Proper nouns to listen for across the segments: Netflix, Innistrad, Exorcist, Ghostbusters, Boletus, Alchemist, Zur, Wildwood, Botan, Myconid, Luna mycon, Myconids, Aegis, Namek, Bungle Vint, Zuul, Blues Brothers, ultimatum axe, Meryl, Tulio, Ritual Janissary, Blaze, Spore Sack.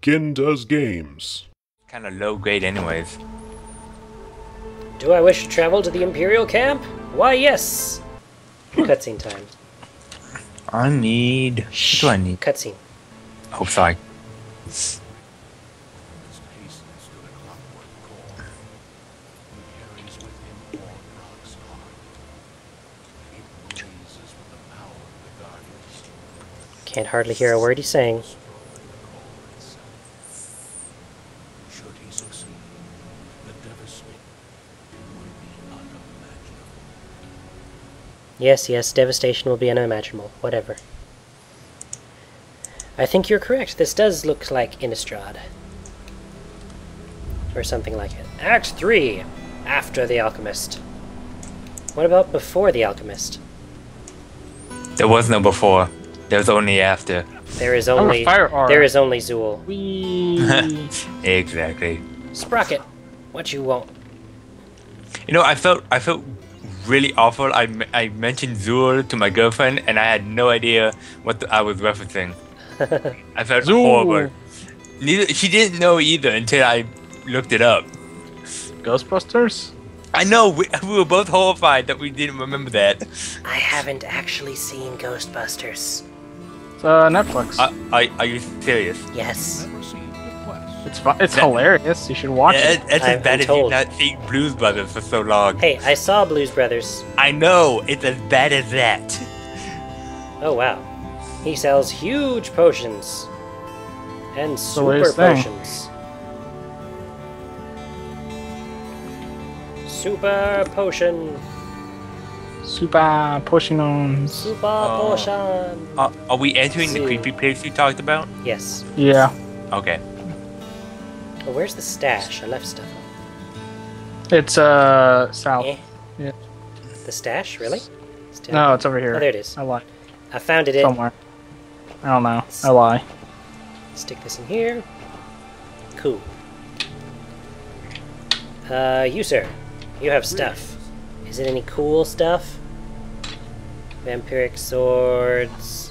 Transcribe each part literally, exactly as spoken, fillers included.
Ken does games. Kind of low grade anyways. Do I wish to travel to the Imperial camp? Why, yes! Cutscene time. I need... Shh. What do I need? Cutscene. Oh, sorry. Can't hardly hear a word he's saying. Yes, yes, devastation will be unimaginable. Whatever. I think you're correct. This does look like Innistrad. Or something like it. Act three! After the Alchemist. What about before the Alchemist? There was no before. There's only after. There is only... There is only Zuul. Wee. Exactly. Sprocket, what you want? You know, I felt... I felt... really awful. I, I mentioned Zur to my girlfriend and I had no idea what the, I was referencing. I felt horrible. Neither, she didn't know either until I looked it up. Ghostbusters? I know, we, we were both horrified that we didn't remember that. I haven't actually seen Ghostbusters. It's uh, Netflix. Uh, are, are you serious? Yes. It's fun. It's that, hilarious. You should watch yeah, it. It's as bad as you've not seen Blues Brothers for so long. Hey, I saw Blues Brothers. I know. It's as bad as that. Oh, wow. He sells huge potions. And super potions. Thing. Super potion. Super potions. Super uh, potion. Uh, are we entering Zoo. the creepy place you talked about? Yes. Yeah. Okay. Oh, where's the stash? I left stuff on. It's, uh, south. Eh. Yeah. The stash? Really? It's no, it's over here. Oh, there it is. I lied. I found it somewhere. In... I don't know. Let's... I lie. Stick this in here. Cool. Uh, you, sir. You have stuff. Is it any cool stuff? Vampiric swords.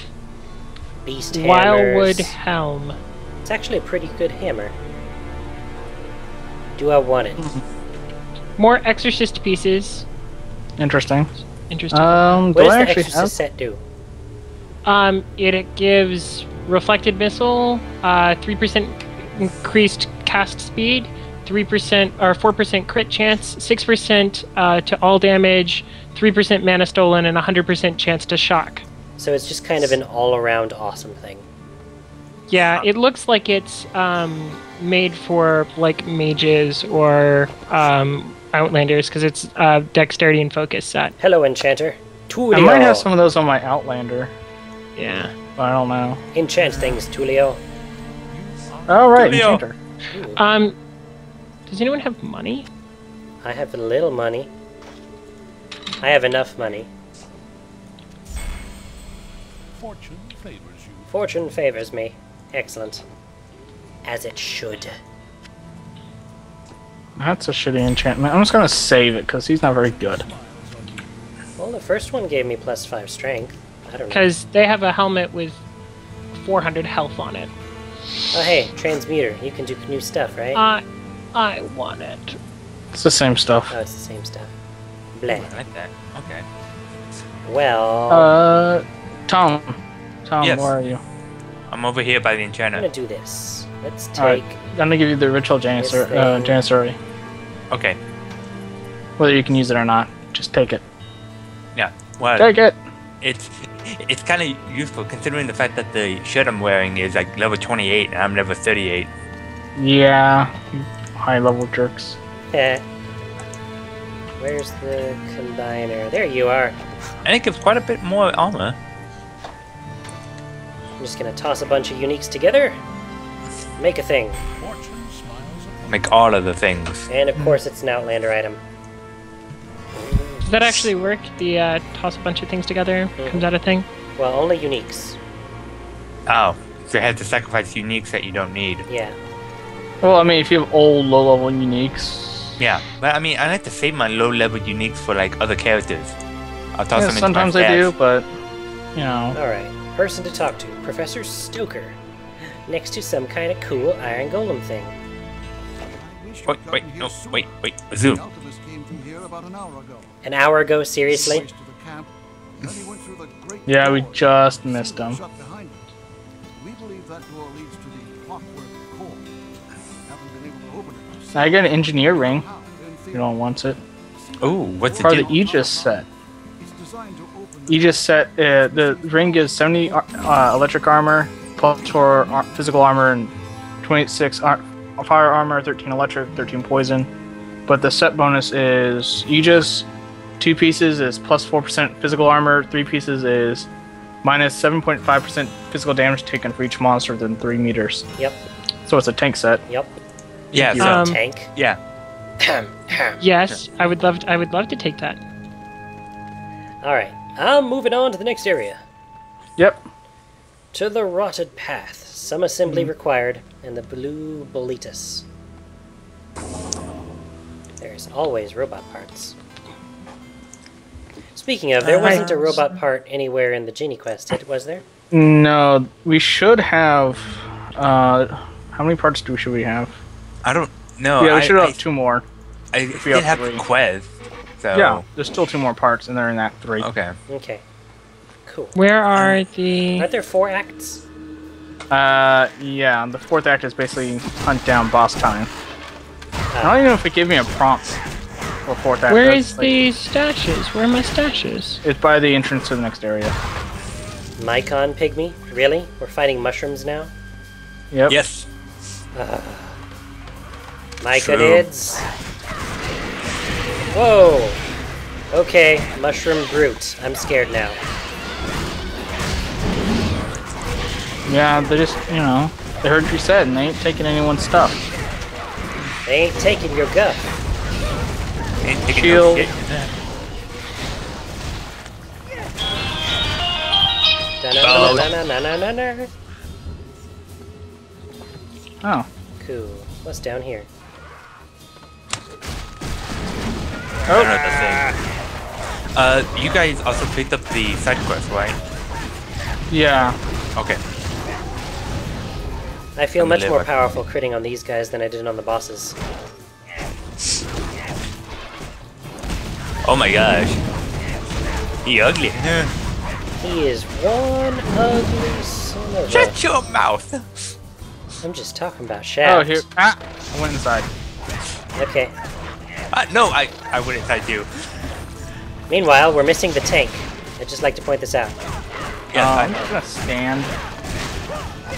Beast hammers. Wildwood helm. It's actually a pretty good hammer. Do I want it? More Exorcist pieces. Interesting. Interesting. Um, what does the Exorcist have? set do? Um, it, it gives reflected missile, uh, three percent increased cast speed, three percent or four percent crit chance, six percent uh, to all damage, three percent mana stolen, and a hundred percent chance to shock. So it's just kind of an all-around awesome thing. Yeah, it looks like it's um. made for like mages or um, outlanders because it's uh, dexterity and focus set. Hello, enchanter. Tulio. I might have some of those on my outlander. Yeah, but I don't know. Enchant things, Tulio. All right, Tulio. Enchanter. Ooh. Um, does anyone have money? I have a little money. I have enough money. Fortune favors you. Fortune favors me. Excellent. As it should. That's a shitty enchantment. I'm just gonna save it because he's not very good. Well, the first one gave me plus five strength. I don't know. Because they have a helmet with four hundred health on it. Oh hey, transmuter. You can do new stuff, right? I, uh, I want it. It's the same stuff. Oh, it's the same stuff. Bleh. I like that. Okay. Well. Uh, Tom. Tom, yes. Where are you? I'm over here by the enchanter. I'm gonna do this. Let's take... Right. I'm going to give you the Ritual Janissary. Uh, Janissary. Okay. Whether you can use it or not, just take it. Yeah. Well, take it! It's it's kind of useful, considering the fact that the shirt I'm wearing is like level twenty-eight, and I'm level thirty-eight. Yeah. High-level jerks. Yeah. Where's the combiner? There you are. And it gives quite a bit more armor. I'm just going to toss a bunch of uniques together. Make a thing. Make all of the things. And of course it's an Outlander item. Does that actually work? The uh, toss a bunch of things together mm. comes out a thing? Well, only uniques. Oh, so you have to sacrifice uniques that you don't need. Yeah. Well, I mean, if you have all low-level uniques... Yeah, but I mean, I like to save my low-level uniques for, like, other characters. I'll toss yeah, them into sometimes my I do, but, you know... Alright, person to talk to, Professor Stoker. next to some kind of cool iron golem thing. Wait, wait, no, wait, wait, Zoo. An hour ago, seriously? Yeah, we just missed him. Now I got an engineer ring. You don't want it. Oh, what's it? Part of the Aegis set. Aegis set. Uh, the ring gives seventy uh, electric armor, plus four ar physical armor, and twenty-six ar fire armor, thirteen electric, thirteen poison. But the set bonus is Aegis. Two pieces is plus four percent physical armor. Three pieces is minus seven point five percent physical damage taken for each monster within three meters. Yep. So it's a tank set. Yep. Yeah. It's um, a tank. Yeah. Yes, I would love. To, I would love to take that. All right, I'm moving on to the next area. Yep. To the Rotted Path. Some assembly mm-hmm. required, and the Blue Boletus. There's always robot parts. Speaking of, there wasn't a robot part anywhere in the Genie Quest, was there? No, we should have. Uh, how many parts do should we have? I don't know. Yeah, we I, should have I, two more. I if we did have the quest. So. Yeah, there's still two more parts, and they're in Act Three. Okay. Okay. Cool. Where are the? Aren't there four acts? Uh, yeah. The fourth act is basically hunt down boss time. Uh, I don't even know if it gave me a prompt for fourth act. Where is like, the stashes? Where are my stashes? It's by the entrance to the next area. Mycon pygmy? Really? We're fighting mushrooms now? Yep. Yes. Uh, Myconids. Whoa! Okay, Mushroom Brute. I'm scared now. Yeah, they just, you know, they heard what you said and they ain't taking anyone's stuff. They ain't taking your guff. Ain't taking shield. No shit. Oh. Cool. What's down here? Oh. Uh, you guys also picked up the side quest, right? Yeah. Okay. I feel I'm much more powerful critting on these guys than I did on the bosses. Oh my gosh. He ugly. He is one ugly son of a... Shut your mouth! I'm just talking about Shaft. Oh, here. Ah! I went inside. Okay. Uh, no, I, I wouldn't, I do. Meanwhile, we're missing the tank. I'd just like to point this out. Yeah, um, I'm just gonna stand.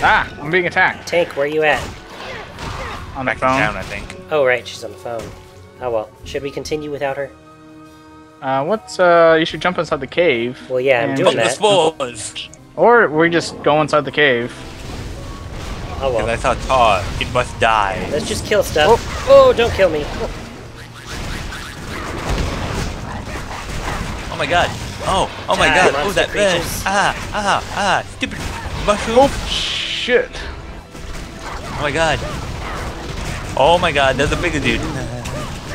Ah, I'm being attacked. Tank, where are you at? On the phone, down, I think. Oh, right, she's on the phone. Oh, well. Should we continue without her? Uh, what's, uh, you should jump inside the cave. Well, yeah, I'm doing that. Or we just go inside the cave. Oh, well. That's how tall. It must die. Let's just kill stuff. Oh, oh don't kill me. Oh. Oh my god! Oh, oh my ah, god! Oh, that bed! Ah, ah, ah! Stupid mushroom! Oh shit! Oh my god! Oh my god! That's a bigger dude.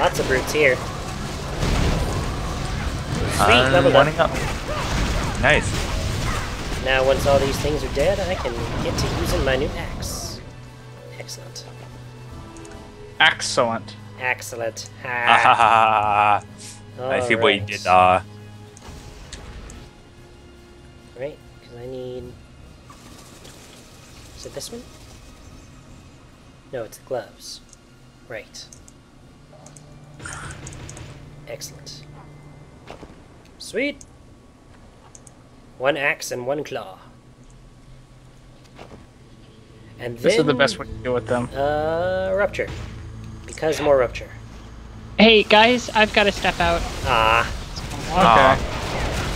Lots of brutes here. Sweet, leveled up. up. Nice. Now, once all these things are dead, I can get to using my new axe. Excellent. Excellent. Excellent. Ah. All I see right. what you did. Uh... Right, because I need. Is it this one? No, it's the gloves. Right. Excellent. Sweet! One axe and one claw. And this then, is the best way to deal with them. Uh, rupture. Because more rupture. Hey guys, I've got to step out. Ah. Okay.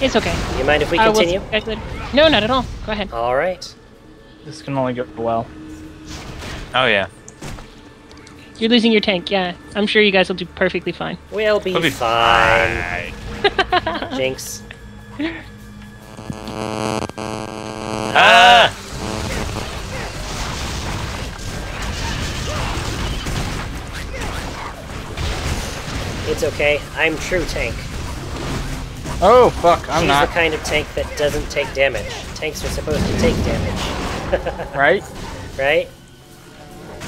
It's okay. Do you mind if we continue? I will... No, not at all. Go ahead. All right. This can only go well. Oh yeah. You're losing your tank. Yeah, I'm sure you guys will do perfectly fine. We'll be, we'll be fine. fine. Jinx. Ah. It's okay. I'm true tank. Oh, fuck. I'm She's not. She's the kind of tank that doesn't take damage. Tanks are supposed to take damage. Right? right?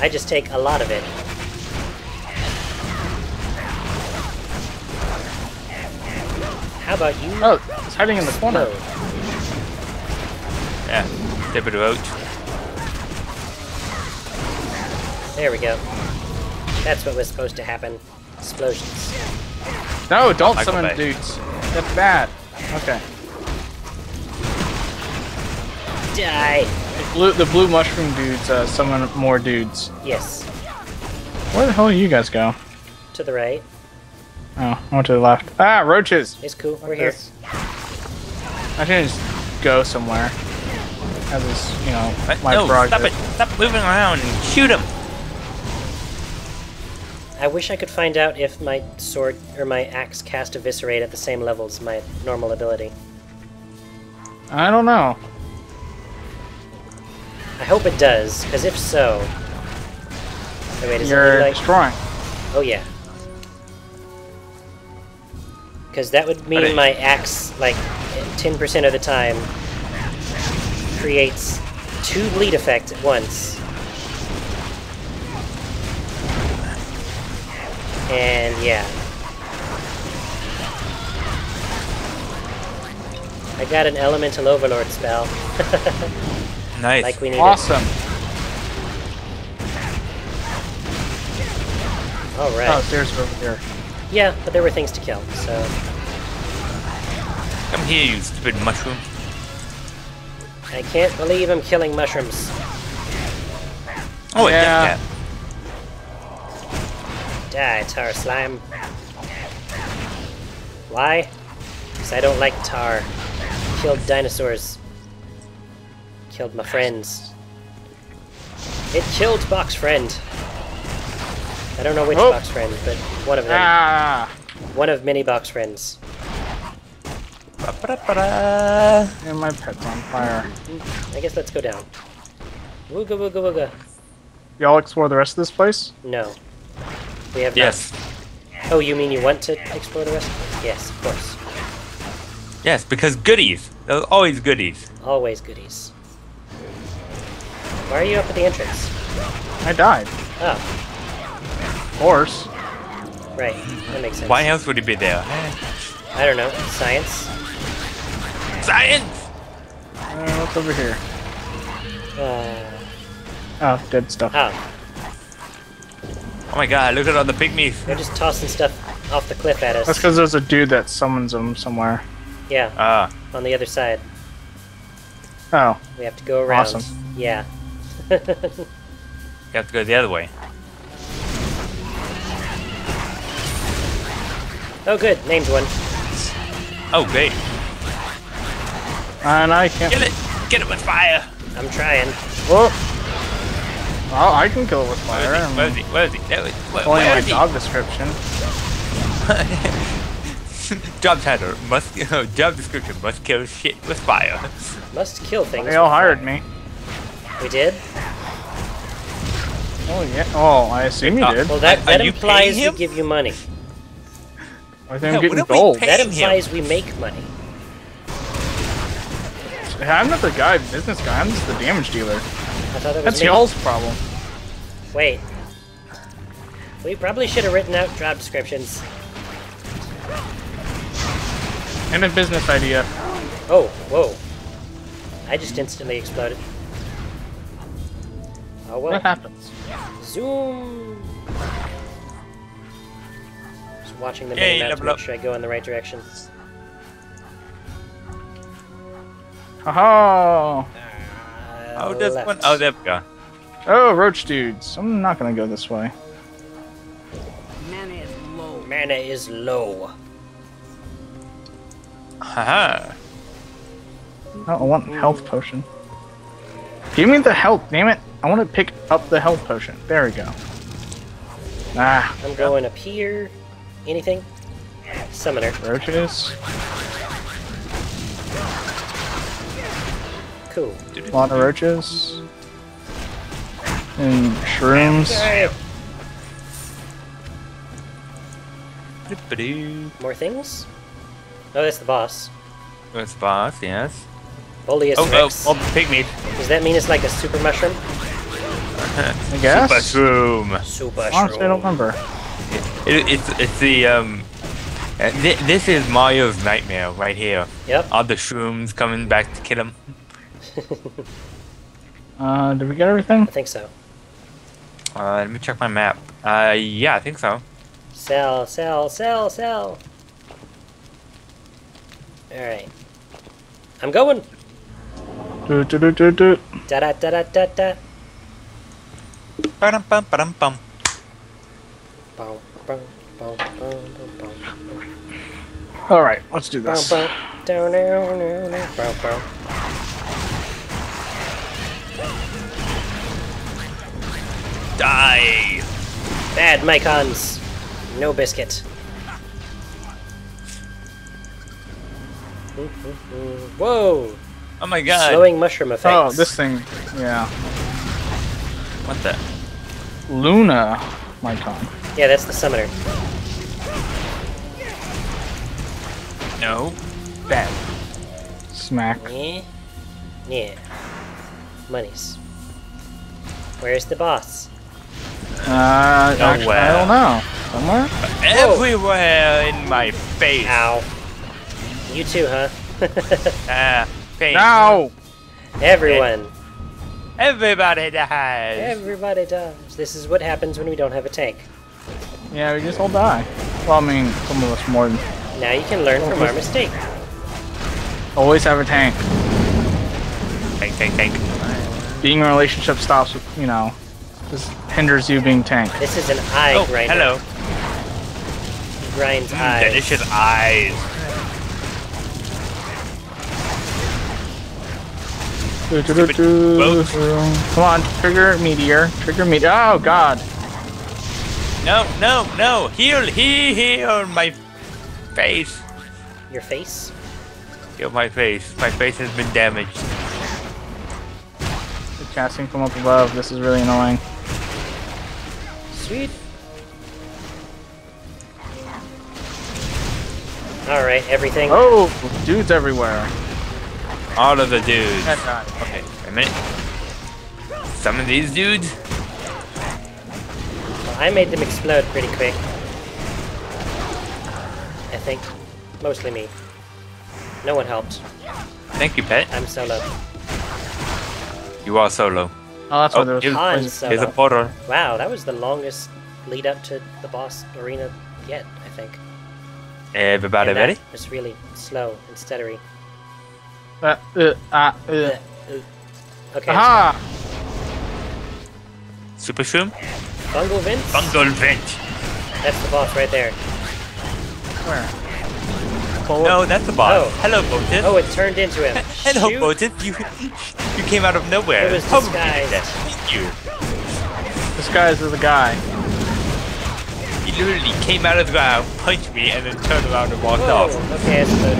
I just take a lot of it. How about you? Oh, it's hiding in the corner. Yeah, dip it out. There we go. That's what was supposed to happen. Explosions. No, don't Michael summon Bay. dudes. That's bad. Okay. Die. The blue, the blue mushroom dudes uh, summon more dudes. Yes. Where the hell do you guys go? To the right. Oh, I went to the left. Ah, roaches! It's cool, like we're this. here. I can just go somewhere. As is, you know, but my no, progress. Stop it! Stop moving around and shoot him! I wish I could find out if my sword or my axe cast eviscerate at the same level as my normal ability. I don't know. I hope it does, because if so... Oh, wait, is You're it like... destroying. Oh yeah. Because that would mean Ready. my axe, like, ten percent of the time, creates two bleed effects at once. And yeah. I got an Elemental Overlord spell. Nice. Like we needed. Awesome. Alright. Oh, there's over there. Yeah, but there were things to kill, so... Come here, you stupid mushroom. I can't believe I'm killing mushrooms. Oh, yeah. Die, tar slime. Why? Because I don't like tar. Killed dinosaurs. Killed my friends. It killed Box Friend. I don't know which oh. box friend, but one of them. Ah. One of many box friends. Ba -ba -da -ba -da. And my pet's on fire. I guess let's go down. Wooga wooga wooga. Y'all explore the rest of this place? No. We have yes. Not. Oh, you mean you want to explore the rest of this? Yes, of course. Yes, because goodies. There's always goodies. Always goodies. Why are you up at the entrance? I died. Oh. Horse. Right, that makes sense. Why else would he be there? I don't know. Science. Science! Uh, what's over here? Uh... Oh, dead stuff. Oh. Oh my god, look at all the pygmies. They're just tossing stuff off the cliff at us. That's because there's a dude that summons them somewhere. Yeah. Ah. Uh. On the other side. Oh. We have to go around. Awesome. Yeah. You have to go the other way. Oh good, named one. Oh great. And I can't kill it. Get it with fire. I'm trying. Whoa. Oh, I can kill it with fire. Where is he? Where is he? Where is he? Where, where my is dog he? description. Job title: Must uh, job description: Must kill shit with fire. Must kill things. They all hired fire. me. We did. Oh yeah. Oh, I assume you uh, did. Well, that, that implies we give you money. I think no, I'm getting gold. That implies him. we make money. I'm not the guy, business guy. I'm just the damage dealer. I thought that was That's y'all's problem. Wait. We probably should have written out job descriptions. And a business idea. Oh, whoa. I just instantly exploded. Oh, well. What happens? Zoom. Watching the main map to make sure I go in the right direction. Haha! Uh, oh, this left. one. Oh, there we go. Oh, roach dudes. I'm not gonna go this way. Mana is low. Mana is low. Haha! Oh, I want health potion. Give me the health, damn it! I want to pick up the health potion. There we go. Ah. I'm going up here. Anything? Summoner. Roaches. Cool. A lot of roaches. And shrooms. More things? Oh, that's the boss. That's the boss, yes. Boletus oh, Rex. Oh, oh, pig meat. Does that mean it's like a super mushroom? I guess. Super shroom. Super shroom. Honestly, I don't remember. It, it, it's it's the um. Th this is Mario's nightmare right here. Yep. All the shrooms coming back to kill him. uh, did we get everything? I think so. Uh, let me check my map. Uh, yeah, I think so. Sell, sell, sell, sell. Alright. I'm going! Do, do, do, do, do. Da da da da da da. Ba-dum, bum, ba-dum, bum. Bum, bum, bum, bum, bum, bum. Alright, let's do this. Bum, bum, down, down, down, down, bum, bum. Die! Bad mycons. No biscuit. Whoa! Oh my god! Slowing mushroom effect. Oh, this thing. Yeah. What the? Luna mycon. Yeah, that's the summoner. No. Bad. Smack. Yeah. Yeah. Monies. Where's the boss? Uh, no actually, I don't know. Somewhere? Everywhere. Whoa. In my face. Ow. You too, huh? Ah, uh, pain. No! Everyone. Everybody dies. Everybody dies. This is what happens when we don't have a tank. Yeah, we just all die. Well, I mean, some of us more than... Now you can learn always from our mistake. Always have a tank. Tank, tank, tank. Being in a relationship stops with, you know, just hinders you being tanked. This is an eye oh, grinder. Hello. He grinds mm, eyes. Delicious eyes. Do, do, do, do. Come on, trigger meteor, trigger meteor. Oh god! No, no, no! Heal, heal, heal my face. Your face? Heal my face. My face has been damaged. They're casting from up above. This is really annoying. Sweet. All right, everything. Oh, dudes everywhere. All of the dudes. That's not okay. Wait a minute. Some of these dudes. Well, I made them explode pretty quick. I think, mostly me. No one helped. Thank you, pet. I'm solo. You are solo. Oh, that's oh, what there was. Here's, I'm solo. Here's a portal. Wow, that was the longest lead up to the boss arena yet. I think. Everybody and ready? It's really slow and stuttery. Uh, uh, uh, uh. Uh, uh. Okay. Aha! Super shroom? Bungle Vint? Bungle Vint! That's the boss right there. Where? Pull no, up. That's the boss. Oh. Hello, Botan. Oh, it turned into him. Hello, Botan. You you came out of nowhere. It was disguised. You. Disguised as a guy. He literally came out of the ground, punched me, and then turned around and walked Whoa. Off. Okay, that's good.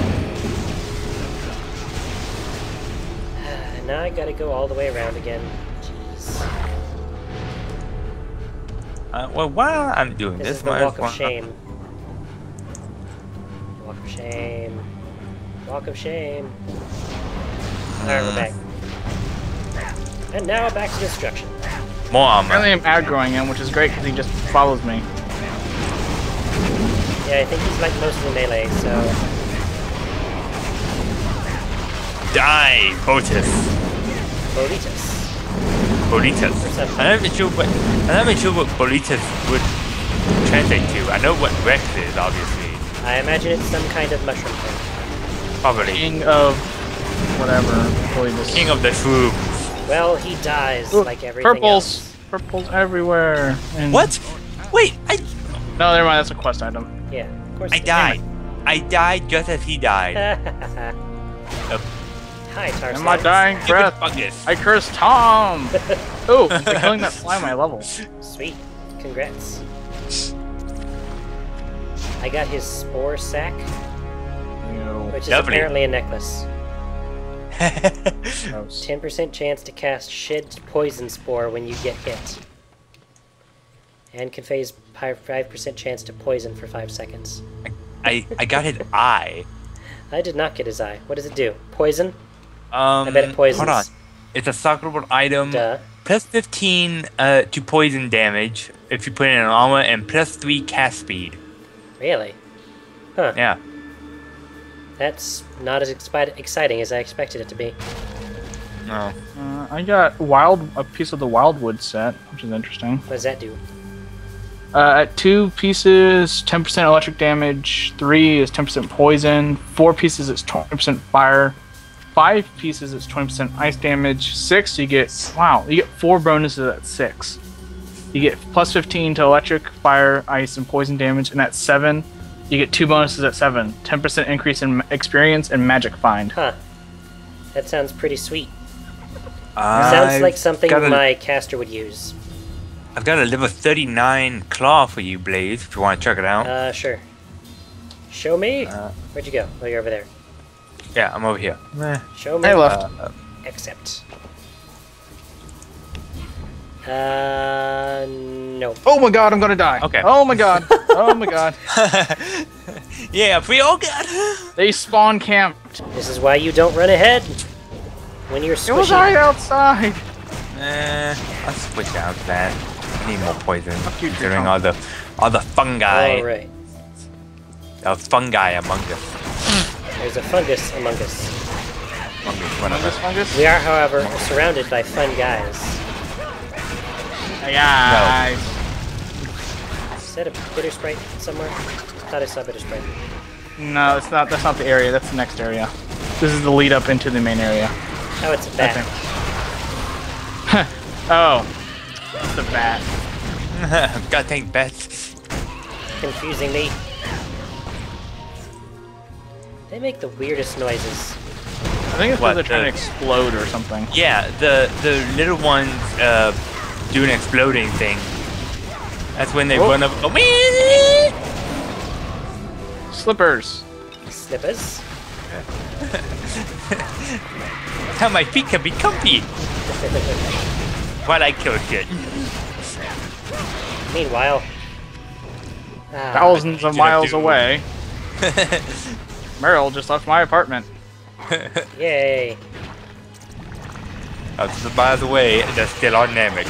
Now I gotta go all the way around again. Jeez. Uh, well, while I'm doing this, this is the walk of shame. Walk of shame. Walk of shame. Alright, we're back. And now back to destruction. More armor. Apparently I'm outgrowing him, which is great because he just follows me. Yeah, I think he's like mostly melee, so... Die, Boletus. Boletus. Boletus. I'm not sure what I'm not sure what Boletus would translate to. I know what Rex is, obviously. I imagine it's some kind of mushroom thing. Probably. King of whatever. Boletus. King of the shrooms. Well, he dies Ooh, like everything purples. Else. Purples everywhere. And what? Wait, I. No, never mind. That's a quest item. Yeah, of course. I died. Is. I died just as he died. uh, Hi, Tarzan. In my dying breath, I curse Tom! Oh, I'm killing that fly my level. Sweet. Congrats. I got his Spore Sack, no. which is Lovely. Apparently a necklace. ten percent chance to cast Shed Poison Spore when you get hit. And conveys five percent chance to poison for five seconds. I, I got his eye. I did not get his eye. What does it do? Poison? Um, I bet it poisons. Hold on. It's a sacrificial item. Duh. Plus fifteen uh, to poison damage if you put in an Alma, and plus three cast speed. Really? Huh. Yeah. That's not as expi exciting as I expected it to be. No. Uh, I got wild a piece of the Wildwood set, which is interesting. What does that do? Uh, at two pieces, ten percent electric damage. Three is ten percent poison. Four pieces, it's twenty percent fire. Five pieces, it's twenty percent ice damage. Six, you get, wow, you get four bonuses at six. You get plus fifteen to electric, fire, ice, and poison damage. And at seven, you get two bonuses at seven. ten percent increase in experience and magic find. Huh. That sounds pretty sweet. Uh, sounds like something gotta, my caster would use. I've got a level thirty-nine claw for you, Blaze, if you want to check it out. Uh, sure. Show me. Uh, Where'd you go? Oh, you're over there. Yeah, I'm over here. Meh. Show me. I left. Uh, Except. Uh, no. Oh my god, I'm gonna die. Okay. Oh my god. Oh my god. Yeah, we all got. They spawn camped. This is why you don't run ahead when you're swishing. It was right outside. Eh, I'll switch out that. I need more poison. Considering all the, all the fungi. All right. That was fungi among us. There's a fungus among us. Fungus, one of us. Fungus? We are, however, fungus. surrounded by fun guys. Hey guys! No. Is that a bitter sprite somewhere? I thought I saw bitter sprite. No, it's not. That's not the area. That's the next area. This is the lead up into the main area. Oh, it's a bat. Oh, it's a bat. God dang bats. Confusing me. They make the weirdest noises. I think it's because they're trying the, to explode or something. Yeah, the the little ones uh, do an exploding thing. That's when they Whoa. run up. Oh, slippers. Slippers. How my feet can be comfy. While I kill shit. Meanwhile, uh, thousands of miles away. Meryl just left my apartment. Yay. Oh, by the way, that's still on Namek.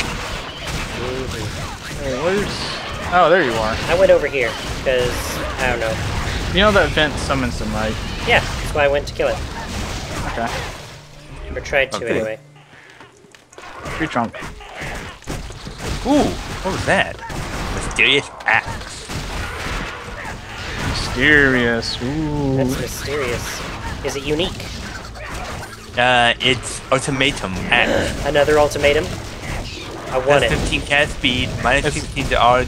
Where's... Oh, there you are. I went over here, because, I don't know. You know that vent summons them, right? Yeah, that's why I went to kill it. Okay. Or tried to, okay. anyway. Tree trunk. Ooh, what was that? Mysterious axe. Mysterious. Ooh. That's mysterious. Is it unique? Uh, it's ultimatum axe. Another ultimatum? I want That's it. fifteen cast speed, minus fifteen to our, uh,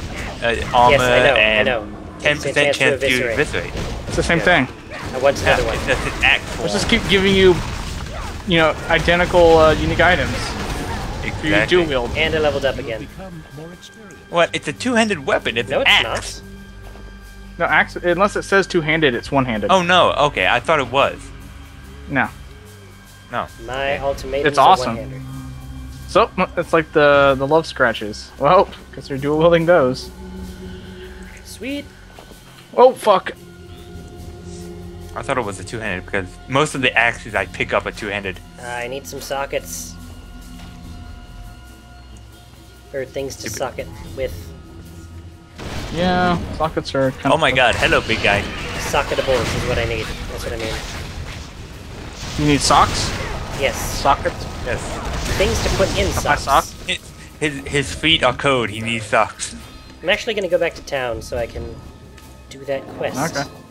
armor, yes, and ten percent chance to eviscerate. eviscerate. It's the same yeah. thing. I want another yeah, one. It's just an axe. Let's just keep giving you, you know, identical uh, unique items. Exactly. You do wield. And I leveled up again. What? It's a two-handed weapon. It's no, an it's axe. Not. No, axe, unless it says two-handed, it's one-handed. Oh, no. Okay, I thought it was. No. No. My ultimatum is awesome. one-handed. So, it's like the, the love scratches. Well, because they're dual-wielding those. Sweet. Oh, fuck. I thought it was a two-handed because most of the axes I pick up are two-handed. Uh, I need some sockets. Or things to socket with. Yeah, sockets are kind of... Oh my god, hello big guy. Socketables is what I need. That's what I mean. You need socks? Yes. Sockets? Yes. Things to put in socks. My socks? His, his feet are cold, he needs socks. I'm actually going to go back to town so I can do that quest. Okay.